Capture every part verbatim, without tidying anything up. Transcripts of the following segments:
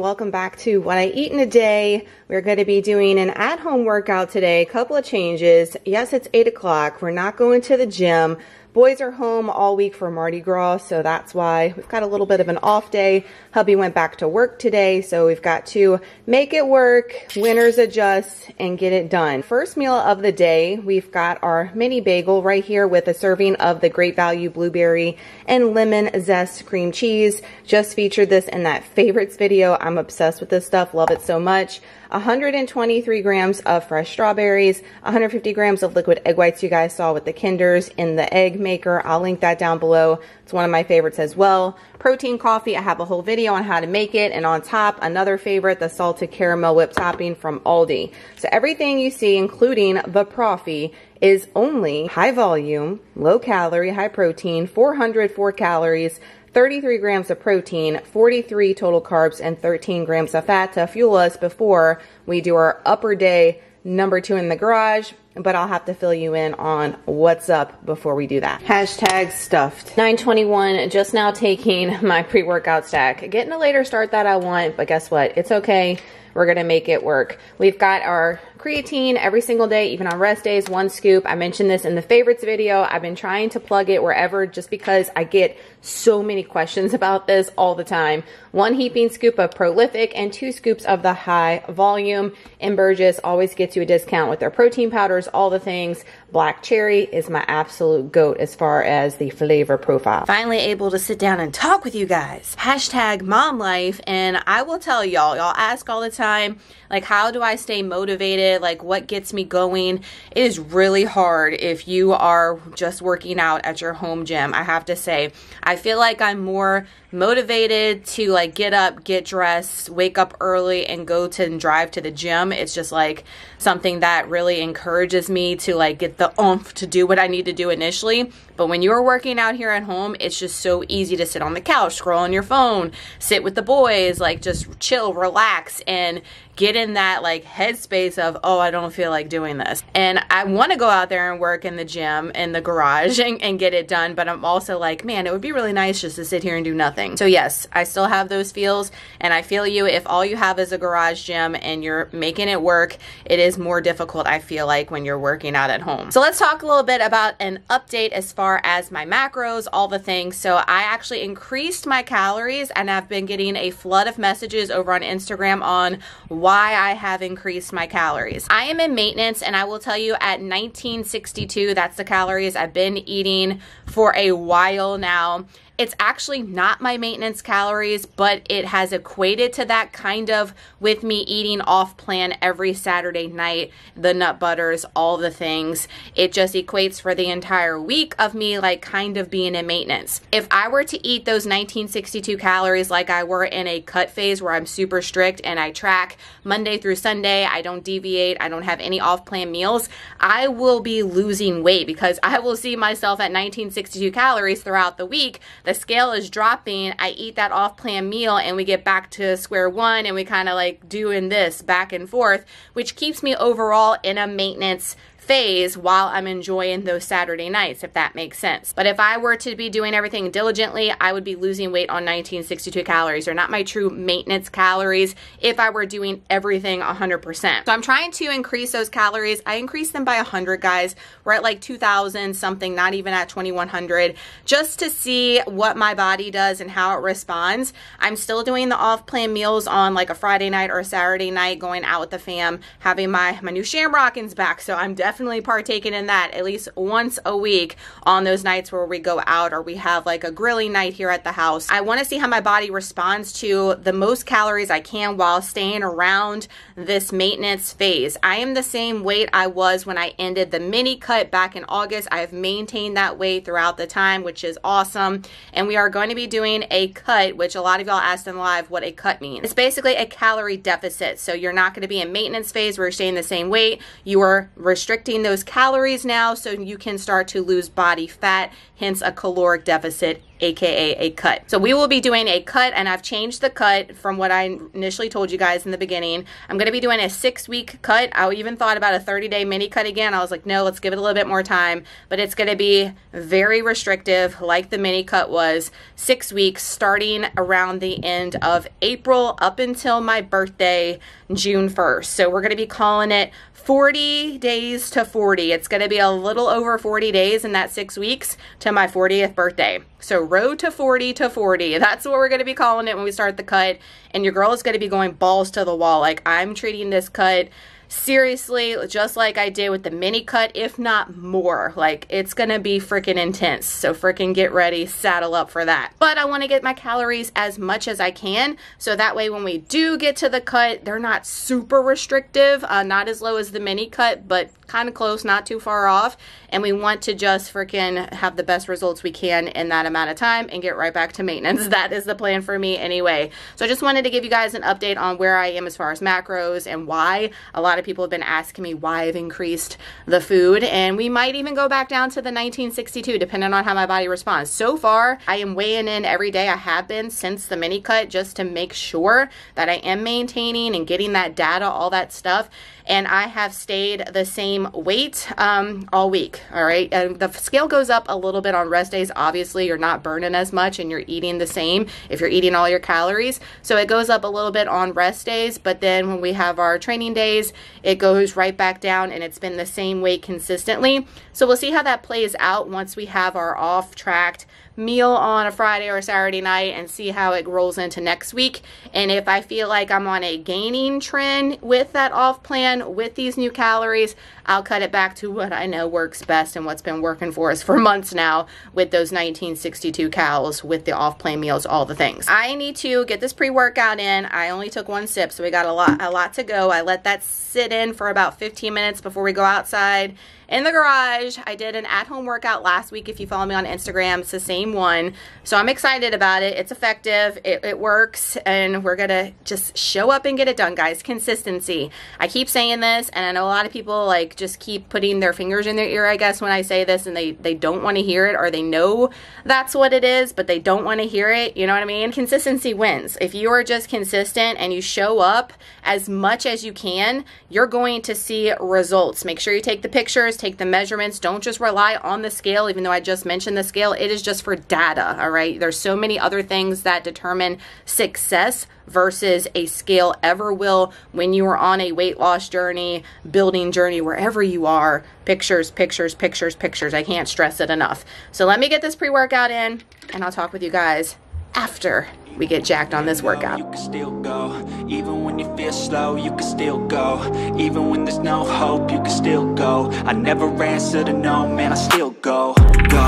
Welcome back to What I Eat in a Day. We're going to be doing an at-home workout today. A couple of changes. Yes, it's eight o'clock. We're not going to the gym. Boys are home all week for Mardi Gras, so that's why we've got a little bit of an off day. Hubby went back to work today, so we've got to make it work, winners adjust, and get it done. First meal of the day, we've got our mini bagel right here with a serving of the Great Value Blueberry and Lemon Zest Cream Cheese. Just featured this in that favorites video. I'm obsessed with this stuff, love it so much. one hundred twenty-three grams of fresh strawberries, one hundred fifty grams of liquid egg whites you guys saw with the Kinders in the egg maker. I'll link that down below. It's one of my favorites as well. Protein coffee, I have a whole video on how to make it. And on top, another favorite, the salted caramel whip topping from Aldi. So everything you see, including the profi, is only high volume, low calorie, high protein, four hundred four calories, thirty-three grams of protein, forty-three total carbs, and thirteen grams of fat to fuel us before we do our upper day number two in the garage. But I'll have to fill you in on what's up before we do that. Hashtag stuffed. nine twenty-one, just now taking my pre-workout stack. Getting a later start that I want, but guess what? It's okay. We're gonna make it work. We've got our creatine every single day, even on rest days, one scoop. I mentioned this in the favorites video. I've been trying to plug it wherever just because I get so many questions about this all the time. One heaping scoop of Prolific and two scoops of the high volume. NBURGESS always gets you a discount with their protein powders, all the things. Black cherry is my absolute goat as far as the flavor profile. Finally able to sit down and talk with you guys. Hashtag mom life. And I will tell y'all, y'all ask all the time, like, how do I stay motivated? Like, what gets me going? It is really hard if you are just working out at your home gym. I have to say, I feel like I'm more motivated to like get up, get dressed, wake up early and go to and drive to the gym. It's just like something that really encourages me to like get the oomph to do what I need to do initially. But when you're working out here at home, it's just so easy to sit on the couch, scroll on your phone, sit with the boys, like just chill, relax, and get in that like headspace of, oh, I don't feel like doing this. And I want to go out there and work in the gym, in the garage, and, and get it done. But I'm also like, man, it would be really nice just to sit here and do nothing. So yes, I still have those feels, and I feel you. If all you have is a garage gym and you're making it work, it is more difficult, I feel like, when you're working out at home. So let's talk a little bit about an update as far as my macros, all the things. So I actually increased my calories, and I've been getting a flood of messages over on Instagram on why why I have increased my calories. I am in maintenance, and I will tell you at nineteen sixty-two, that's the calories I've been eating for a while now. It's actually not my maintenance calories, but it has equated to that kind of with me eating off plan every Saturday night, the nut butters, all the things. It just equates for the entire week of me like kind of being in maintenance. If I were to eat those nineteen sixty-two calories like I were in a cut phase where I'm super strict and I track Monday through Sunday, I don't deviate, I don't have any off plan meals, I will be losing weight because I will see myself at nineteen sixty-two calories throughout the week. The scale is dropping, I eat that off-plan meal, and we get back to square one, and we kind of like doing this back and forth, which keeps me overall in a maintenance phase while I'm enjoying those Saturday nights, if that makes sense. But if I were to be doing everything diligently, I would be losing weight on nineteen sixty-two calories, or not my true maintenance calories if I were doing everything one hundred percent. So I'm trying to increase those calories. I increased them by one hundred, guys. We're at like two thousand something, not even at twenty-one hundred, just to see what my body does and how it responds. I'm still doing the off-plan meals on like a Friday night or a Saturday night, going out with the fam, having my, my new Shamrockins back. So I'm definitely definitely partaking in that at least once a week on those nights where we go out or we have like a grilling night here at the house. I want to see how my body responds to the most calories I can while staying around this maintenance phase. I am the same weight I was when I ended the mini cut back in August. I have maintained that weight throughout the time, which is awesome. And we are going to be doing a cut, which a lot of y'all asked in live what a cut means. It's basically a calorie deficit. So you're not going to be in maintenance phase where you're staying the same weight. You are restricting those calories now so you can start to lose body fat, hence a caloric deficit, aka a cut. So we will be doing a cut, and I've changed the cut from what I initially told you guys in the beginning. I'm going to be doing a six week cut. I even thought about a thirty day mini cut again. I was like, no, let's give it a little bit more time, but it's going to be very restrictive like the mini cut was. Six weeks, starting around the end of April up until my birthday, June first. So we're going to be calling it forty days to forty. It's going to be a little over forty days in that six weeks to my fortieth birthday. So road to forty to forty. That's what we're going to be calling it when we start the cut. And your girl is going to be going balls to the wall. Like, I'm treating this cut seriously, just like I did with the mini cut, if not more. Like, it's gonna be freaking intense. So freaking get ready, saddle up for that. But I want to get my calories as much as I can, so that way when we do get to the cut, they're not super restrictive, uh, not as low as the mini cut, but kind of close, not too far off. And we want to just freaking have the best results we can in that amount of time and get right back to maintenance. That is the plan for me anyway. So I just wanted to give you guys an update on where I am as far as macros and why a lot of people have been asking me why I've increased the food, and we might even go back down to the nineteen sixty-two depending on how my body responds. So far, I am weighing in every day. I have been since the mini cut, just to make sure that I am maintaining and getting that data, all that stuff. And I have stayed the same weight um, all week, all right? And the scale goes up a little bit on rest days. Obviously, you're not burning as much and you're eating the same if you're eating all your calories. So it goes up a little bit on rest days, but then when we have our training days, it goes right back down, and it's been the same weight consistently. So we'll see how that plays out once we have our off-track meal on a Friday or Saturday night and see how it rolls into next week. And if I feel like I'm on a gaining trend with that off plan, with these new calories, I'll cut it back to what I know works best and what's been working for us for months now with those nineteen sixty-two calories, with the off plan meals, all the things. I need to get this pre-workout in. I only took one sip, so we got a lot, a lot to go. I let that sit in for about fifteen minutes before we go outside. In the garage, I did an at-home workout last week. If you follow me on Instagram, it's the same one. So I'm excited about it. It's effective. It, it works. And we're going to just show up and get it done, guys. Consistency. I keep saying this, and I know a lot of people like just keep putting their fingers in their ear, I guess, when I say this, and they, they don't want to hear it, or they know that's what it is, but they don't want to hear it. You know what I mean? Consistency wins. If you are just consistent and you show up as much as you can, you're going to see results. Make sure you take the pictures. Take the measurements. Don't just rely on the scale, even though I just mentioned the scale. It is just for data, all right? There's so many other things that determine success versus a scale ever will when you are on a weight loss journey, building journey, wherever you are. Pictures, pictures, pictures, pictures. I can't stress it enough. So let me get this pre-workout in, and I'll talk with you guys after we get jacked on this workout. You can still go, even when you feel slow. You can still go, even when there's no hope. You can still go. I never answer to no, man. I still go, go,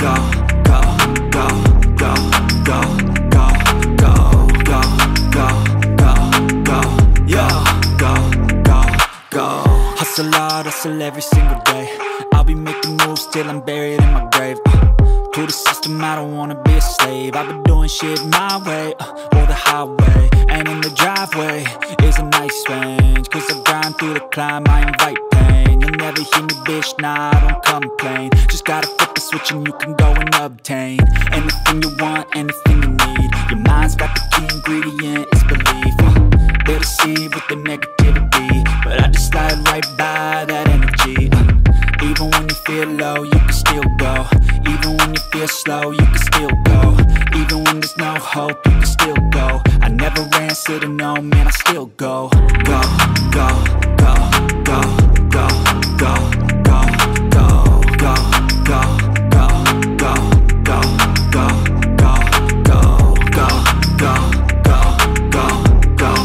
go, go, go, go, go, go, go, go, go, go, go, yo, go, go, go. Hustle hard, hustle every single day. I'll be making moves till I'm buried in my grave. To the system, I don't wanna be a slave. I've been doing shit my way, uh, or the highway. And in the driveway is a nice range. Cause I grind through the climb, I invite pain. You'll never hear me, bitch, nah, I don't complain. Just gotta flip the switch and you can go and obtain anything you want, anything you need. Your mind's got the key ingredient, it's belief. uh, They deceive with the negativity, but I just slide right by that energy. uh, Even when you feel low, you can still go. Even when you feel slow, you can still go. Even when there's no hope, you can still go. I never answer to no, man, I still go. Go, go, go, go, go, go, go, go, go, go, go, go, go, go, go, go, go, go, go, go, go, go, go,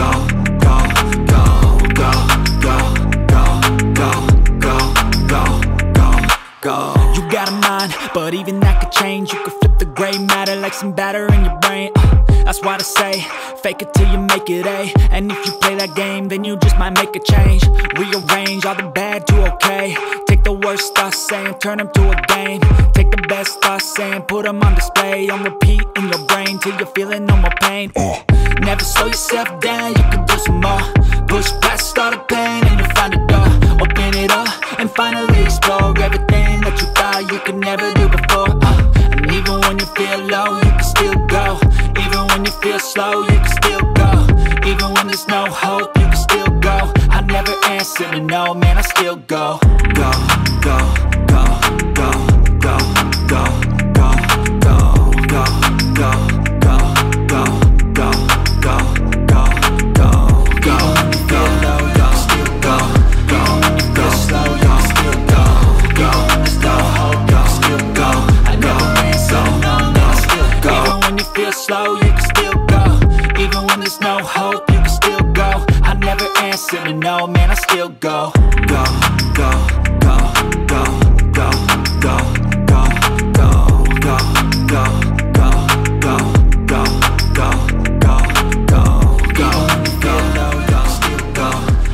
go, go, go, go, go, go. never change. You can flip the gray matter like some batter in your brain. uh, That's why I say, fake it till you make it, A. And if you play that game, then you just might make a change. Rearrange all the bad to okay. Take the worst thoughts saying, turn them to a game. Take the best thoughts saying, put them on display. On repeat in your brain till you're feeling no more pain. uh. Never slow yourself down, you can do some more. Push past all the pain and you'll find a door. Open it up and finally explore everything that you thought you could never do before. uh, And even when you feel low, you can still go. Even when you feel slow, you can still go. Even when there's no hope, you can still go. I never answer to no, man, I still go. Go, go, go, go, go, go, go, go, go, go, go, go, go, go, go, go, go, go, go, still go, go, go, slow, go, still go, go, no hope, go, still go, I never answer to no, no, still go. Even when you feel slow, you can still go. Even when there's no hope, you can still go. I never answer to no, man, I still go. Go, go, go, go, go, go, go, go, go, go, go, go, go, go, go, go, go, go, go, still go,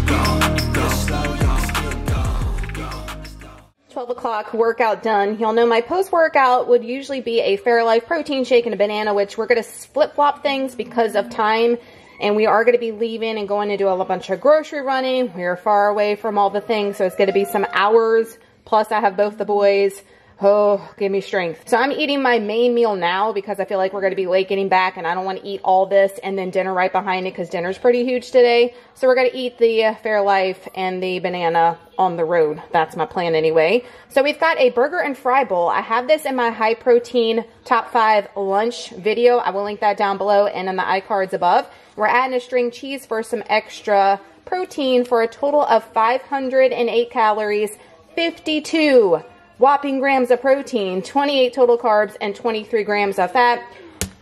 go, go, slow, go, still go, go, go. twelve o'clock workout done. Y'all know my post-workout would usually be a Fairlife protein shake and a banana, which we're gonna flip-flop things because of time. And we are going to be leaving and going to do a bunch of grocery running. We are far away from all the things, so it's going to be some hours. Plus, I have both the boys. Oh, give me strength. So I'm eating my main meal now because I feel like we're going to be late getting back, and I don't want to eat all this and then dinner right behind it because dinner's pretty huge today. So we're going to eat the Fairlife and the banana on the road. That's my plan anyway. So we've got a burger and fry bowl. I have this in my high protein top five lunch video. I will link that down below and in the iCards above. We're adding a string cheese for some extra protein for a total of five hundred eight calories, fifty-two whopping grams of protein, twenty-eight total carbs, and twenty-three grams of fat.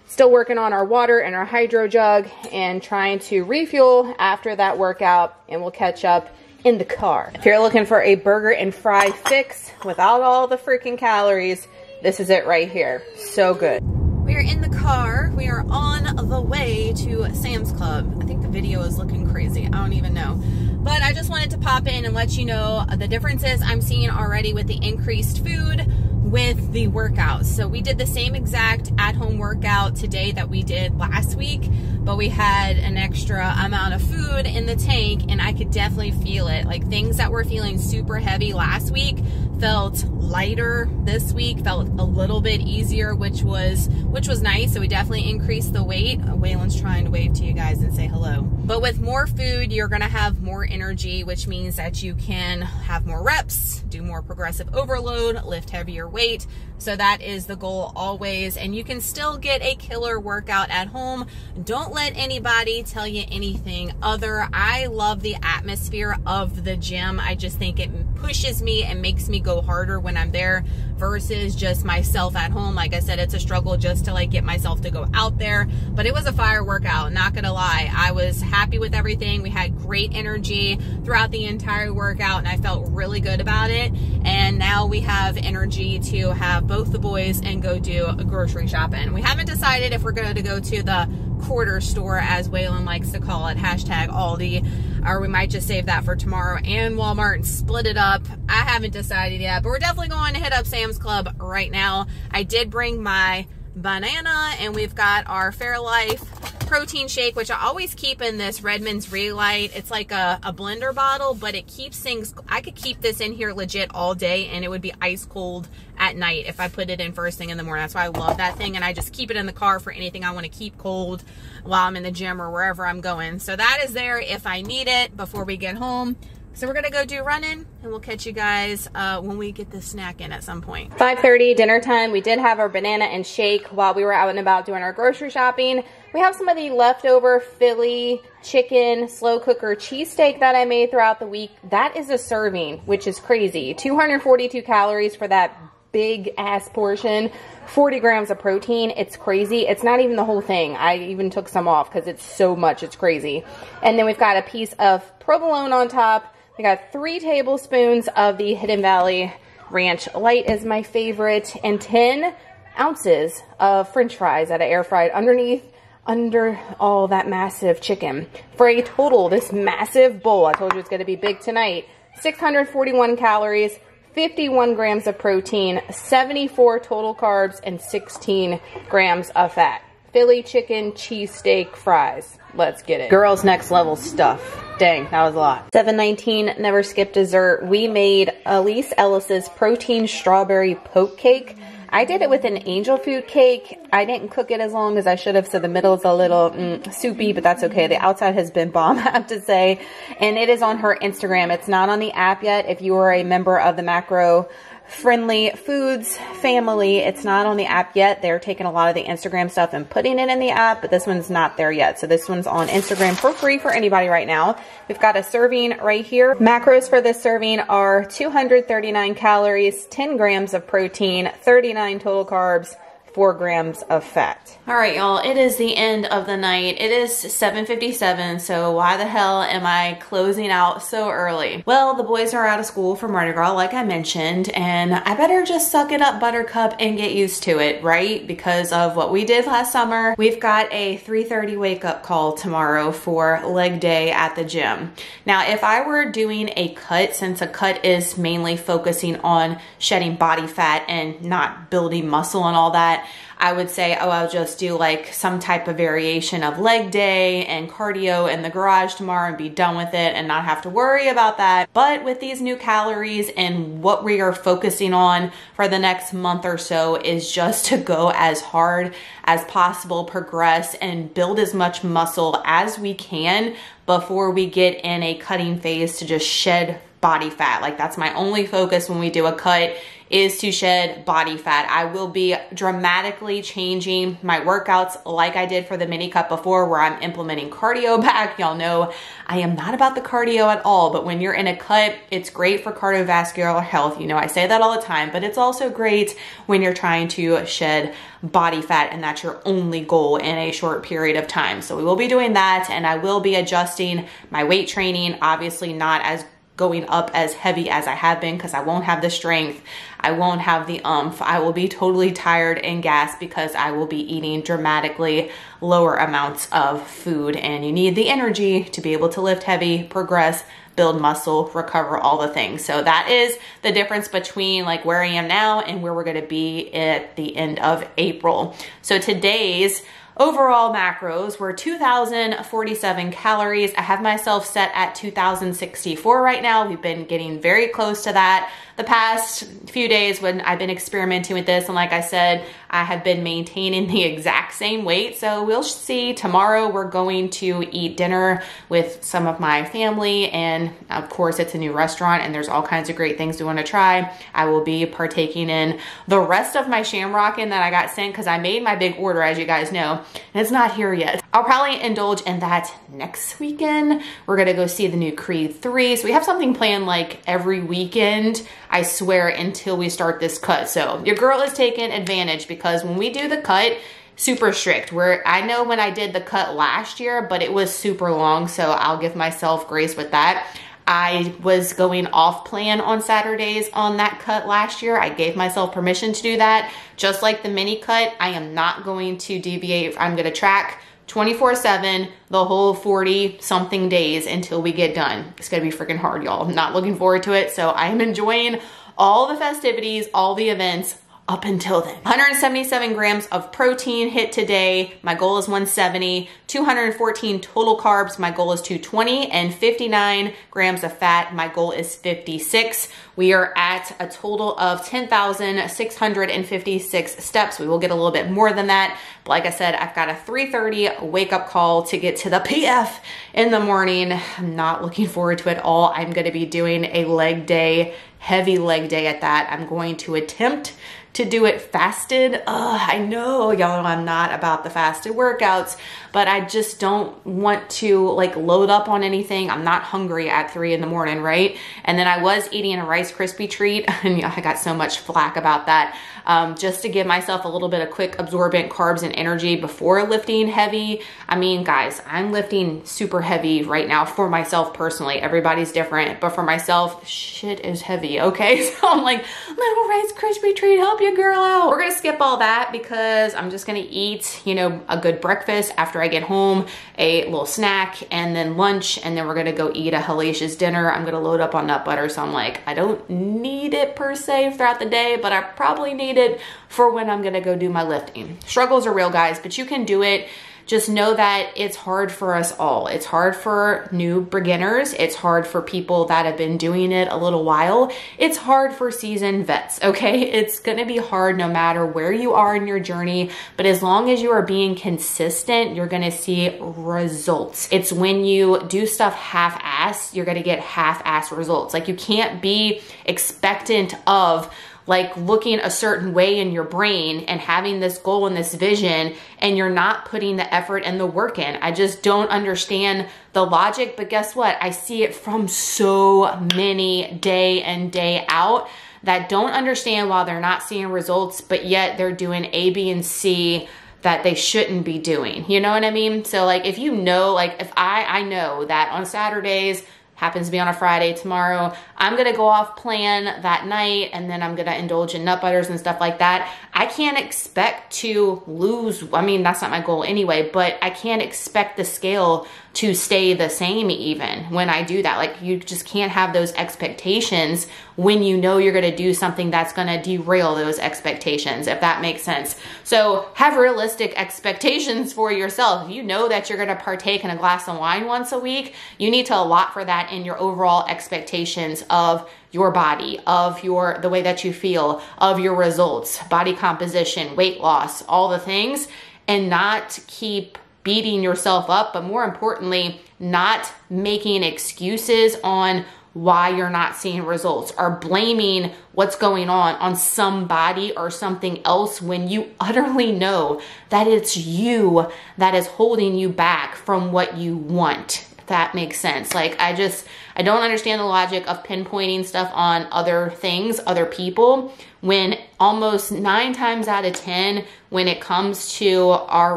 Still working on our water and our HYDROJUG and trying to refuel after that workout, and we'll catch up in the car. If you're looking for a burger and fry fix without all the freaking calories, this is it right here. So good. We are in the car. We are on the way to Sam's Club. I think the video is looking crazy. I don't even know. But I just wanted to pop in and let you know the differences I'm seeing already with the increased food with the workouts. So we did the same exact at-home workout today that we did last week, but we had an extra amount of food in the tank, and I could definitely feel it. Like, things that were feeling super heavy last week felt lighter this week, felt a little bit easier, which was which was nice. So we definitely increased the weight. Waylon's trying to wave to you guys and say hello. But with more food, you're gonna have more energy, which means that you can have more reps, do more progressive overload, lift heavier weight. So that is the goal always. And you can still get a killer workout at home. Don't let anybody tell you anything other. I love the atmosphere of the gym. I just think it pushes me and makes me go harder when I'm there versus just myself at home. Like I said, it's a struggle just to like get myself to go out there, but it was a fire workout, not gonna lie. I was happy with everything. We had great energy throughout the entire workout, and I felt really good about it. And now we have energy to have both the boys and go do a grocery shopping. We haven't decided if we're going to go to the quarter store, as Waylon likes to call it, hashtag Aldi, or we might just save that for tomorrow, and Walmart, and split it up. I haven't decided yet, but we're definitely going to hit up Sam's Club right now. I did bring my banana, and we've got our Fairlife protein shake, which I always keep in this Redmond's Re-Lyte. It's like a, a blender bottle, but it keeps things. I could keep this in here legit all day, and it would be ice cold at night if I put it in first thing in the morning. That's why I love that thing, and I just keep it in the car for anything I want to keep cold while I'm in the gym or wherever I'm going. So that is there if I need it before we get home. So we're gonna go do running, and we'll catch you guys uh, when we get the snack in at some point. five thirty, dinner time. We did have our banana and shake while we were out and about doing our grocery shopping. We have some of the leftover Philly chicken slow cooker cheesesteak that I made throughout the week. That is a serving, which is crazy. two hundred forty-two calories for that big ass portion, forty grams of protein. It's crazy. It's not even the whole thing. I even took some off because it's so much. It's crazy. And then we've got a piece of provolone on top. We got three tablespoons of the Hidden Valley Ranch Light is my favorite, and ten ounces of french fries that I air fried underneath, under all that massive chicken, for a total, this massive bowl, I told you it's gonna be big tonight, six hundred forty-one calories, fifty-one grams of protein, seventy-four total carbs, and sixteen grams of fat. Philly chicken, cheesesteak, fries. Let's get it. Girls next level stuff. Dang, that was a lot. seven nineteen, never skip dessert. We made Elise Ellis's protein strawberry poke cake. I did it with an angel food cake. I didn't cook it as long as I should have, so the middle is a little mm, soupy, but that's okay. The outside has been bomb, I have to say. And it is on her Instagram. It's not on the app yet. If you are a member of the Macro Friendly Foods family, it's not on the app yet. They're taking a lot of the Instagram stuff and putting it in the app, but this one's not there yet. So this one's on Instagram for free for anybody right now. We've got a serving right here. Macros for this serving are two hundred thirty-nine calories, ten grams of protein, thirty-nine total carbs, four grams of fat. All right, y'all, it is the end of the night. It is seven fifty-seven, so why the hell am I closing out so early? Well, the boys are out of school for Mardi Gras, like I mentioned, and I better just suck it up, Buttercup, and get used to it, right? Because of what we did last summer, we've got a three thirty wake-up call tomorrow for leg day at the gym. Now, if I were doing a cut, since a cut is mainly focusing on shedding body fat and not building muscle and all that, I would say, oh, I'll just do like some type of variation of leg day and cardio in the garage tomorrow and be done with it and not have to worry about that. But with these new calories and what we are focusing on for the next month or so is just to go as hard as possible, progress, and build as much muscle as we can before we get in a cutting phase to just shed body fat. Like, that's my only focus when we do a cut, is to shed body fat. I will be dramatically changing my workouts like I did for the mini cut before, where I'm implementing cardio back. Y'all know I am not about the cardio at all, but when you're in a cut, it's great for cardiovascular health. You know, I say that all the time, but it's also great when you're trying to shed body fat and that's your only goal in a short period of time. So we will be doing that, and I will be adjusting my weight training, obviously not as going up as heavy as I have been, because I won't have the strength, I won't have the umph, I will be totally tired and gassed because I will be eating dramatically lower amounts of food, and you need the energy to be able to lift heavy, progress, build muscle, recover, all the things. So that is the difference between like where I am now and where we're gonna be at the end of April. So today's overall macros were two thousand forty-seven calories. I have myself set at two thousand sixty-four right now. We've been getting very close to that the past few days when I've been experimenting with this. And like I said, I have been maintaining the exact same weight. So we'll see. Tomorrow we're going to eat dinner with some of my family. And of course, it's a new restaurant and there's all kinds of great things we want to try. I will be partaking in the rest of my shamrockin' that I got sent, because I made my big order, as you guys know. And it's not here yet. I'll probably indulge in that next weekend. We're gonna go see the new Creed three. So we have something planned like every weekend, I swear, until we start this cut. So your girl is taking advantage, because when we do the cut, super strict. Where I know when I did the cut last year, but it was super long, so I'll give myself grace with that. I was going off plan on Saturdays on that cut last year. I gave myself permission to do that. Just like the mini cut, I am not going to deviate. I'm going to track twenty-four seven the whole forty something days until we get done. It's going to be freaking hard, y'all. I'm not looking forward to it. So I am enjoying all the festivities, all the events, up until then. one hundred seventy-seven grams of protein hit today. My goal is one seventy. two hundred fourteen total carbs. My goal is two twenty. And fifty-nine grams of fat. My goal is fifty-six. We are at a total of ten thousand six hundred fifty-six steps. We will get a little bit more than that. But like I said, I've got a three thirty wake up call to get to the P F in the morning. I'm not looking forward to it at all. I'm going to be doing a leg day, heavy leg day at that. I'm going to attempt to do it fasted. Ugh, I know, y'all know I'm not about the fasted workouts, but I just don't want to like load up on anything. I'm not hungry at three in the morning, right? And then I was eating a Rice Krispie treat, and you know, I got so much flack about that. Um, just to give myself a little bit of quick absorbent carbs and energy before lifting heavy. I mean, guys, I'm lifting super heavy right now for myself personally. Everybody's different, but for myself, shit is heavy, okay? So I'm like, little Rice Krispie treat, help you. your girl out. We're gonna skip all that because I'm just gonna eat, you know, a good breakfast after I get home, a little snack, and then lunch, and then we're gonna go eat a hellacious dinner. I'm gonna load up on nut butter, so I'm like, I don't need it per se throughout the day, but I probably need it for when I'm gonna go do my lifting. Struggles are real, guys, but you can do it. Just know that it's hard for us all. It's hard for new beginners. It's hard for people that have been doing it a little while. It's hard for seasoned vets, okay? It's gonna be hard no matter where you are in your journey, but as long as you are being consistent, you're gonna see results. It's when you do stuff half-assed, you're gonna get half-assed results. Like, you can't be expectant of like looking a certain way in your brain and having this goal and this vision, and you're not putting the effort and the work in. I just don't understand the logic, but guess what? I see it from so many day in, day out that don't understand why they're not seeing results, but yet they're doing A, B, and C that they shouldn't be doing. You know what I mean? So like, if you know, like if I, I know that on Saturdays, happens to be on a Friday tomorrow, I'm gonna go off plan that night, and then I'm gonna indulge in nut butters and stuff like that. I can't expect to lose, I mean, that's not my goal anyway, but I can't expect the scale to stay the same even when I do that. Like, you just can't have those expectations when you know you're gonna do something that's gonna derail those expectations, if that makes sense. So have realistic expectations for yourself. If you know that you're gonna partake in a glass of wine once a week, you need to allot for that in your overall expectations of your body, of your the way that you feel, of your results, body composition, weight loss, all the things, and not keep beating yourself up, but more importantly, not making excuses on why you're not seeing results or blaming what's going on on somebody or something else when you utterly know that it's you that is holding you back from what you want. That makes sense. Like, I just, I don't understand the logic of pinpointing stuff on other things, other people, when almost nine times out of ten, when it comes to our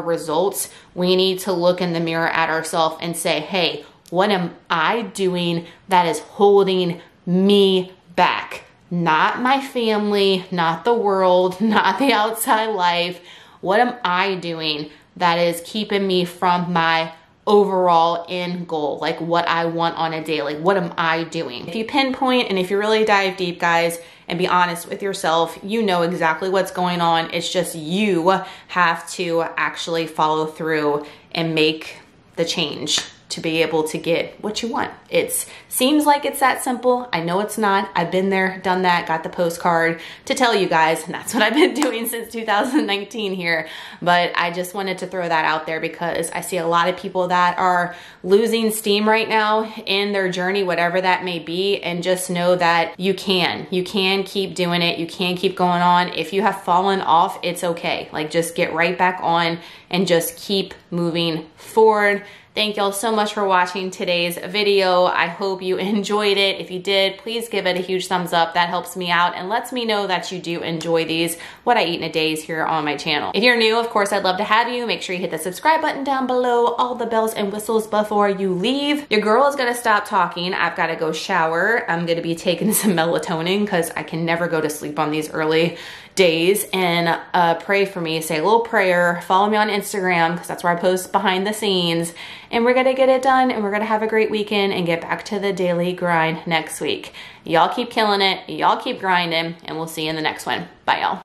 results, we need to look in the mirror at ourselves and say, hey, what am I doing that is holding me back? Not my family, not the world, not the outside life. What am I doing that is keeping me from my overall end goal, like what I want on a day, like what am I doing? If you pinpoint and if you really dive deep, guys, and be honest with yourself, you know exactly what's going on. It's just you have to actually follow through and make the change to be able to get what you want. It seems like it's that simple. I know it's not. I've been there, done that, got the postcard to tell you guys, and that's what I've been doing since two thousand nineteen here. But I just wanted to throw that out there because I see a lot of people that are losing steam right now in their journey, whatever that may be, and just know that you can. You can keep doing it. You can keep going on. If you have fallen off, it's okay. Like, just get right back on and just keep moving forward. Thank y'all so much for watching today's video. I hope you enjoyed it. If you did, please give it a huge thumbs up. That helps me out and lets me know that you do enjoy these What I Eat in a Days here on my channel. If you're new, of course, I'd love to have you. Make sure you hit the subscribe button down below, all the bells and whistles before you leave. Your girl is gonna stop talking. I've gotta go shower. I'm gonna be taking some melatonin because I can never go to sleep on these early days, and uh, pray for me, say a little prayer, follow me on Instagram because that's where I post behind the scenes, and we're gonna get it done, and we're gonna have a great weekend and get back to the daily grind next week. Y'all keep killing it, y'all keep grinding, and we'll see you in the next one. Bye y'all.